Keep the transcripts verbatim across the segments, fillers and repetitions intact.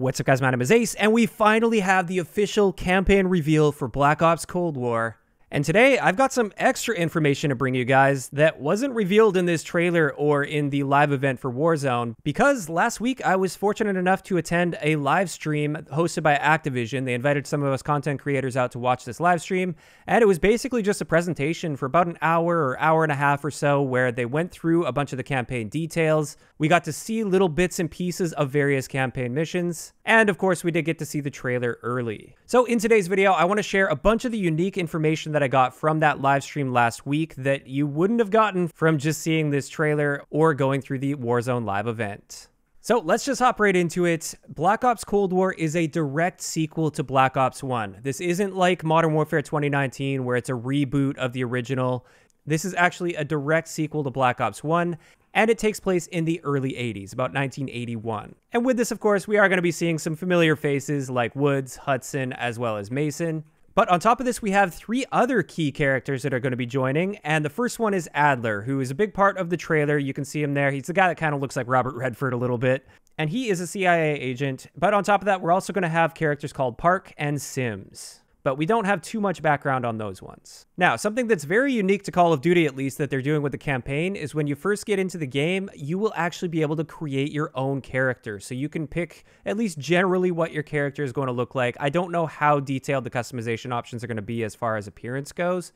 What's up, guys? My name is Ace, and we finally have the official campaign reveal for Black Ops Cold War. And today, I've got some extra information to bring you guys that wasn't revealed in this trailer or in the live event for Warzone, because last week I was fortunate enough to attend a live stream hosted by Activision. They invited some of us content creators out to watch this live stream, and it was basically just a presentation for about an hour or hour and a half or so where they went through a bunch of the campaign details. We got to see little bits and pieces of various campaign missions, and of course, we did get to see the trailer early. So in today's video, I want to share a bunch of the unique information that I got from that live stream last week that you wouldn't have gotten from just seeing this trailer or going through the Warzone live event. So let's just hop right into it. Black Ops Cold War is a direct sequel to Black Ops one. This isn't like Modern Warfare twenty nineteen where it's a reboot of the original. This is actually a direct sequel to Black Ops one, and it takes place in the early eighties, about nineteen eighty-one. And with this, of course, we are going to be seeing some familiar faces like Woods, Hudson, as well as Mason. But on top of this, we have three other key characters that are going to be joining, and the first one is Adler, who is a big part of the trailer. You can see him there. He's the guy that kind of looks like Robert Redford a little bit, and he is a C I A agent. But on top of that, we're also going to have characters called Park and Sims, but we don't have too much background on those ones. Now, something that's very unique to Call of Duty, at least, that they're doing with the campaign is when you first get into the game, you will actually be able to create your own character. So you can pick at least generally what your character is going to look like. I don't know how detailed the customization options are going to be as far as appearance goes,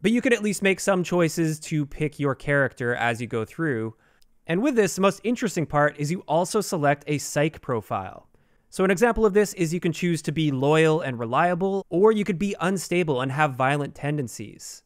but you can at least make some choices to pick your character as you go through. And with this, the most interesting part is you also select a psych profile. So an example of this is you can choose to be loyal and reliable, or you could be unstable and have violent tendencies.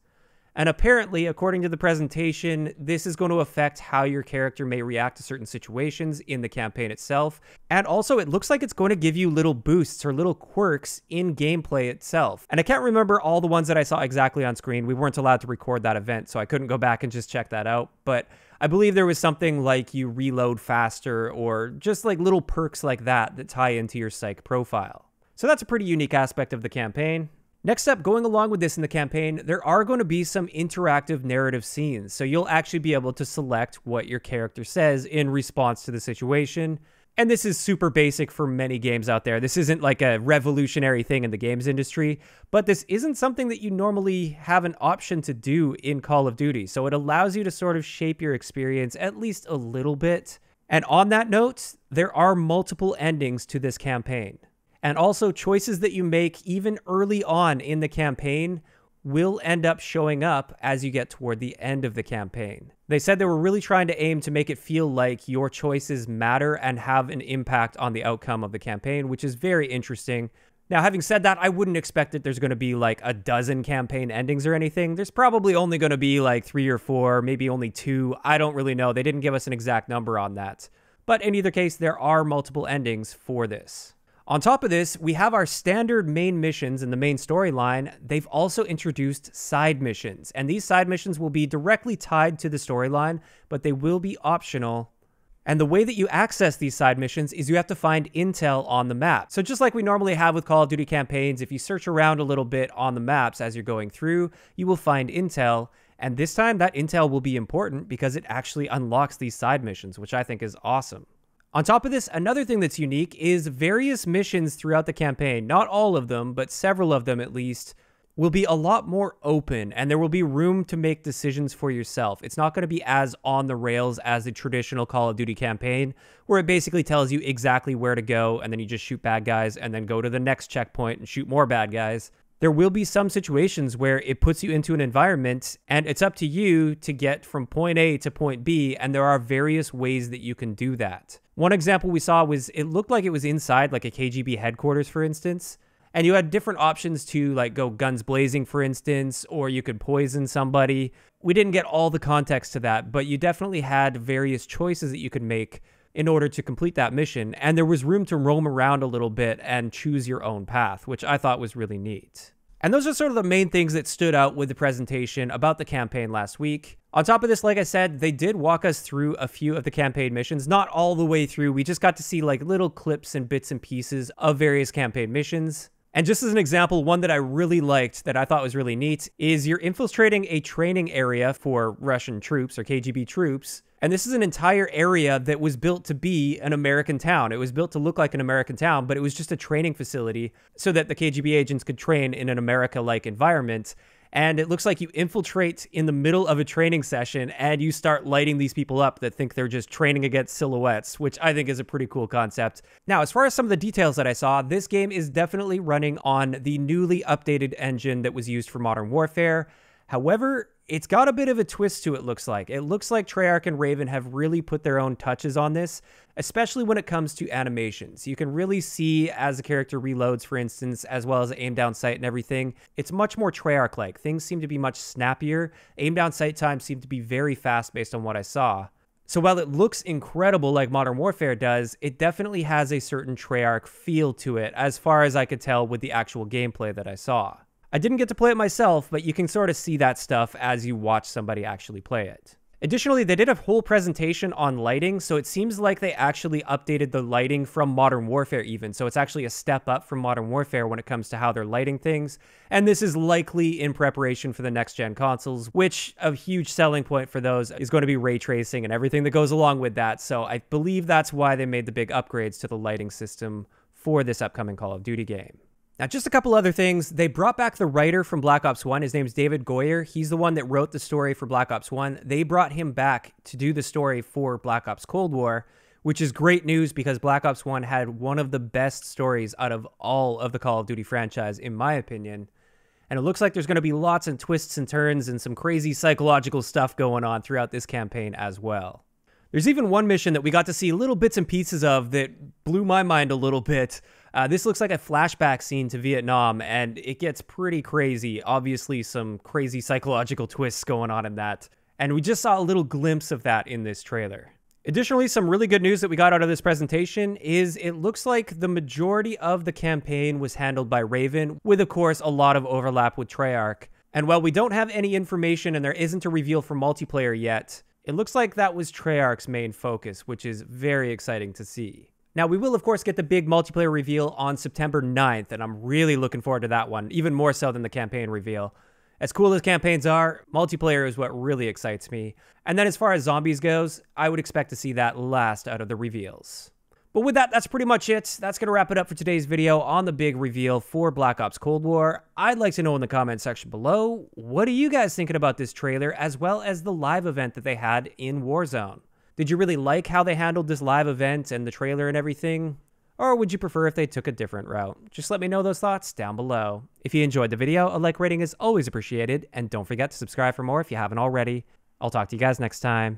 And apparently, according to the presentation, this is going to affect how your character may react to certain situations in the campaign itself. And also, it looks like it's going to give you little boosts or little quirks in gameplay itself. And I can't remember all the ones that I saw exactly on screen. We weren't allowed to record that event, so I couldn't go back and just check that out. But I believe there was something like you reload faster or just like little perks like that that tie into your psych profile. So that's a pretty unique aspect of the campaign. Next up, going along with this in the campaign, there are going to be some interactive narrative scenes. So you'll actually be able to select what your character says in response to the situation. And this is super basic for many games out there. This isn't like a revolutionary thing in the games industry, but this isn't something that you normally have an option to do in Call of Duty. So it allows you to sort of shape your experience at least a little bit. And on that note, there are multiple endings to this campaign. And also, choices that you make even early on in the campaign will end up showing up as you get toward the end of the campaign. They said they were really trying to aim to make it feel like your choices matter and have an impact on the outcome of the campaign, which is very interesting. Now, having said that, I wouldn't expect that there's going to be like a dozen campaign endings or anything. There's probably only going to be like three or four, maybe only two. I don't really know. They didn't give us an exact number on that. But in either case, there are multiple endings for this. On top of this, we have our standard main missions in the main storyline. They've also introduced side missions, and these side missions will be directly tied to the storyline, but they will be optional. And the way that you access these side missions is you have to find intel on the map. So just like we normally have with Call of Duty campaigns, if you search around a little bit on the maps as you're going through, you will find intel. And this time that intel will be important because it actually unlocks these side missions, which I think is awesome. On top of this, another thing that's unique is various missions throughout the campaign, not all of them, but several of them at least, will be a lot more open, and there will be room to make decisions for yourself. It's not going to be as on the rails as the traditional Call of Duty campaign, where it basically tells you exactly where to go, and then you just shoot bad guys, and then go to the next checkpoint and shoot more bad guys. There will be some situations where it puts you into an environment, and it's up to you to get from point A to point B, and there are various ways that you can do that. One example we saw was it looked like it was inside like a K G B headquarters, for instance, and you had different options to like go guns blazing, for instance, or you could poison somebody. We didn't get all the context to that, but you definitely had various choices that you could make in order to complete that mission, and there was room to roam around a little bit and choose your own path, which I thought was really neat. And those are sort of the main things that stood out with the presentation about the campaign last week. On top of this, like I said, they did walk us through a few of the campaign missions, not all the way through. We just got to see like little clips and bits and pieces of various campaign missions. And just as an example, one that I really liked that I thought was really neat is you're infiltrating a training area for Russian troops or K G B troops. And this is an entire area that was built to be an American town. It was built to look like an American town, but it was just a training facility so that the K G B agents could train in an America-like environment. And it looks like you infiltrate in the middle of a training session and you start lighting these people up that think they're just training against silhouettes, which I think is a pretty cool concept. Now, as far as some of the details that I saw, this game is definitely running on the newly updated engine that was used for Modern Warfare. However, it's got a bit of a twist to it, looks like. It looks like Treyarch and Raven have really put their own touches on this, especially when it comes to animations. You can really see as a character reloads, for instance, as well as aim down sight and everything. It's much more Treyarch-like. Things seem to be much snappier. Aim down sight time seemed to be very fast based on what I saw. So while it looks incredible like Modern Warfare does, it definitely has a certain Treyarch feel to it, as far as I could tell with the actual gameplay that I saw. I didn't get to play it myself, but you can sort of see that stuff as you watch somebody actually play it. Additionally, they did a whole presentation on lighting, so it seems like they actually updated the lighting from Modern Warfare even, so it's actually a step up from Modern Warfare when it comes to how they're lighting things, and this is likely in preparation for the next-gen consoles, which a huge selling point for those is going to be ray tracing and everything that goes along with that, so I believe that's why they made the big upgrades to the lighting system for this upcoming Call of Duty game. Now, just a couple other things. They brought back the writer from Black Ops one. His name's David Goyer. He's the one that wrote the story for Black Ops one. They brought him back to do the story for Black Ops Cold War, which is great news because Black Ops one had one of the best stories out of all of the Call of Duty franchise, in my opinion. And it looks like there's going to be lots of twists and turns and some crazy psychological stuff going on throughout this campaign as well. There's even one mission that we got to see little bits and pieces of that blew my mind a little bit. Uh, this looks like a flashback scene to Vietnam, and it gets pretty crazy. Obviously, some crazy psychological twists going on in that. And we just saw a little glimpse of that in this trailer. Additionally, some really good news that we got out of this presentation is it looks like the majority of the campaign was handled by Raven, with, of course, a lot of overlap with Treyarch. And while we don't have any information and there isn't a reveal for multiplayer yet, it looks like that was Treyarch's main focus, which is very exciting to see. Now, we will, of course, get the big multiplayer reveal on September ninth, and I'm really looking forward to that one, even more so than the campaign reveal. As cool as campaigns are, multiplayer is what really excites me. And then as far as zombies goes, I would expect to see that last out of the reveals. But with that, that's pretty much it. That's going to wrap it up for today's video on the big reveal for Black Ops Cold War. I'd like to know in the comment section below, what are you guys thinking about this trailer, as well as the live event that they had in Warzone? Did you really like how they handled this live event and the trailer and everything? Or would you prefer if they took a different route? Just let me know those thoughts down below. If you enjoyed the video, a like rating is always appreciated. And don't forget to subscribe for more if you haven't already. I'll talk to you guys next time.